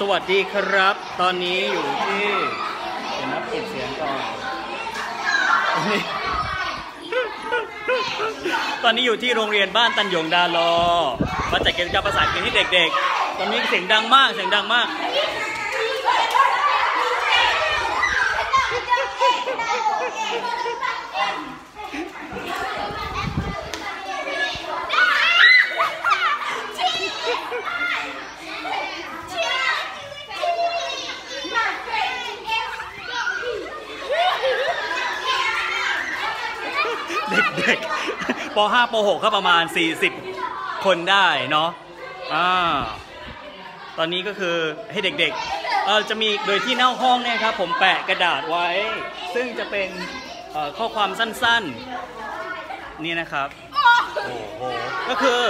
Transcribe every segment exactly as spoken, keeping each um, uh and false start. สวัสดีครับตอนนี้อยู่ที่เดี๋ยวนับเก็บเสียงก่อนตอนนี้อยู่ที่โรงเรียนบ้านตันหยงดาลอมาจัดกิจกรรมภาษาอังกฤษให้เด็กๆตอนนี้เสียงดังมากเสียงดังมากเด็กๆป ห้า ป หก ก็ประมาณสี่สิบคนได้เนาะอ่าตอนนี้ก็คือให้เด็กๆเออจะมีโดยที่หน้าห้องเนี่ยครับผมแปะกระดาษไว้ซึ่งจะเป็นข้อความสั้นๆนี่นะครับโอ้โหก็คือ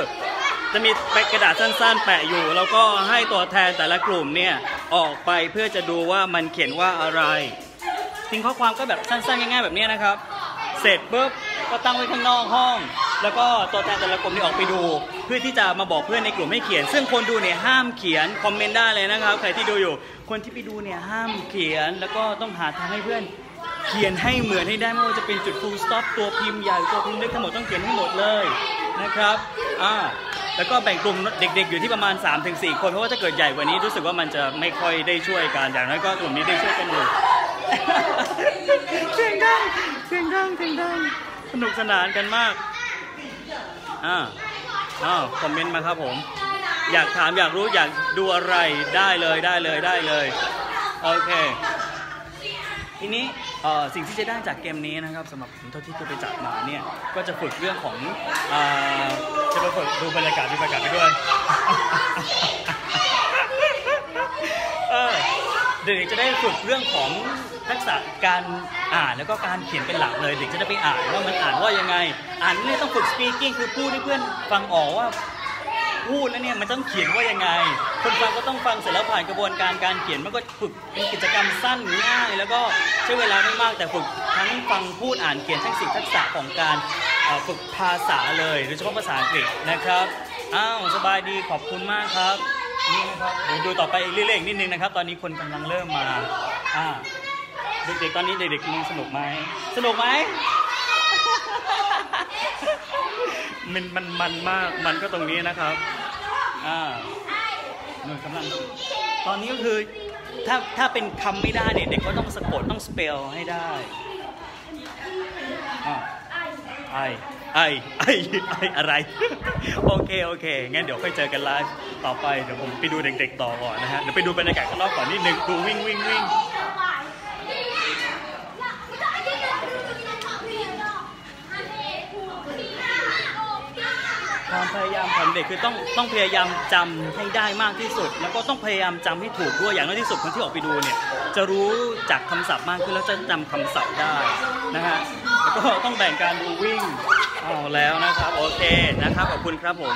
จะมีแปะกระดาษสั้นๆแปะอยู่แล้วก็ให้ตัวแทนแต่ละกลุ่มเนี่ยออกไปเพื่อจะดูว่ามันเขียนว่าอะไรทิ้งข้อความก็แบบสั้นๆง่ายๆแบบนี้นะครับเสร็จปุ๊บก็ตั้งไว้ข้างนอกห้องแล้วก็ตัวแทนแต่ละกลุ่มนี่ออกไปดูเพื่อที่จะมาบอกเพื่อนในกลุ่มให้เขียนซึ่งคนดูเนี่ยห้ามเขียนคอมเมนต์ได้เลยนะครับใครที่ดูอยู่คนที่ไปดูเนี่ยห้ามเขียนแล้วก็ต้องหาทางให้เพื่อนเขียนให้เหมือนให้ได้ไม่ว่าจะเป็นจุด full stop ตัวพิมพ์ใหญ่ตัวพิมพ์เล็กทั้งหมดต้องเขียนให้หมดเลยนะครับอ่าแล้วก็แบ่งกลุ่มเด็กๆอยู่ที่ประมาณ สามถึงสี่ คนเพราะว่าถ้าเกิดใหญ่กว่านี้รู้สึกว่ามันจะไม่ค่อยได้ช่วยกันอย่างน้อยก็กลุ่มนี้ได้ช่วยกันอยู่เสียงดังเสียงดังเสียงดังสนุกสนานกันมากอ่าอ้าวคอมเมนต์มาครับผมอยากถามอยากรู้อยากดูอะไรได้เลยได้เลยได้เลยโอเคทีนี้เอ่อสิ่งที่จะได้จากเกมนี้นะครับสำหรับผมเท่าที่เคยไปจัดมาเนี่ยก็จะฝึกเรื่องของอ่าจะไปฝึกดูบรรยากาศดูบรรยากาศไปด้วยเด็กๆจะได้ฝึกเรื่องของทักษะการอ่านแล้วก็การเขียนเป็นหลักเลยเด็กจะได้ไปอ่านว่ามันอ่านว่ายังไงอ่านเนี่ยต้องฝึก speaking คือพูดให้เพื่อนฟังออกว่าพูดแล้วเนี่ยมันต้องเขียนว่ายังไงคนฟังก็ต้องฟังเสร็จแล้วผ่านกระบวนการการเขียนมันก็ฝึกเป็นกิจกรรมสั้นง่ายแล้วก็ใช้เวลาไม่มากแต่ฝึกทั้งฟังพูดอ่านเขียนทั้งสี่ทักษะของการฝึกภาษาเลยโดยเฉพาะภาษาอังกฤษนะครับอ้าวสบายดีขอบคุณมากครับนี่นะครับเดี๋ยวดูต่อไปเรื่อยๆนิดนึงนะครับตอนนี้คนกำลังเริ่มมาอ่าเด็กๆตอนนี้เด็กๆสนุกไหมสนุกไหมมันมันมันมากมันก็ตรงนี้นะครับอ่าหนูกำลังตอนนี้ก็คือถ้าถ้าเป็นคำไม่ได้เนี่ยเด็กก็ต้องสะกดต้องสเปลให้ได้อ่าไอไอไอไออะไรโอเคโอเคงั้นเดี๋ยวค่อยเจอกันไลฟ์ต่อไปเดี๋ยวผมไปดูเด็กๆต่อก่อนนะฮะเดี๋ยวไปดูบรรยากาศข้างนอกก่อนนิดนึงดูวิ่งวิ่งวิ่งความพยายามของเด็กคือต้องต้องพยายามจำให้ได้มากที่สุดแล้วก็ต้องพยายามจำให้ถูกด้วยอย่างน้อยที่สุดคนที่ออกไปดูเนี่ยจะรู้จากคำศัพท์มากขึ้นแล้วจะจำคำศัพท์ได้นะฮะแล้วก็ต้องแบ่งการดูวิ่งเอาแล้วนะครับโอเคนะครับขอบคุณครับผม